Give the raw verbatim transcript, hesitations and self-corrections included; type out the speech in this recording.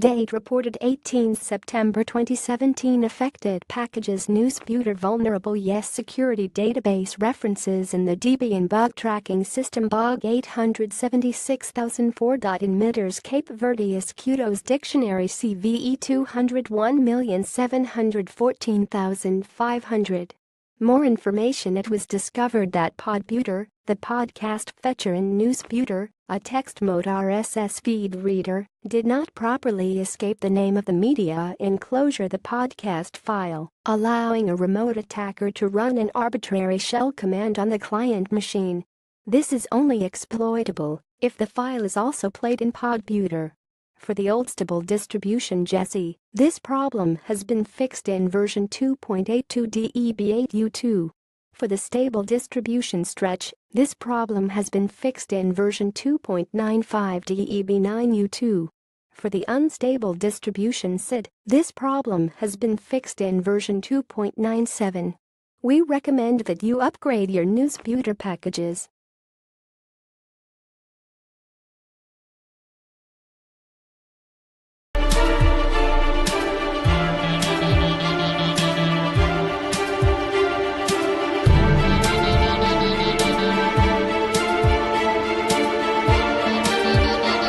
Date reported eighteenth September twenty seventeen. Affected packages. Newsbeuter vulnerable. Yes. Security database references in the Debian bug tracking system. Bug eight hundred seventy-six thousand four. Emitters. Cape Verde. Escudos Dictionary. C V E two oh one seven one four five hundred. More information. It was discovered that Podbeuter, the podcast fetcher in Newsbeuter, a text mode R S S feed reader, did not properly escape the name of the media enclosure the podcast file, allowing a remote attacker to run an arbitrary shell command on the client machine. This is only exploitable if the file is also played in Podbeuter. For the old stable distribution Jessie, this problem has been fixed in version two point eight two D E B eight U two. For the stable distribution Stretch, this problem has been fixed in version two point nine five D E B nine U two. For the unstable distribution Sid, this problem has been fixed in version two point nine seven. We recommend that you upgrade your Newsbeuter packages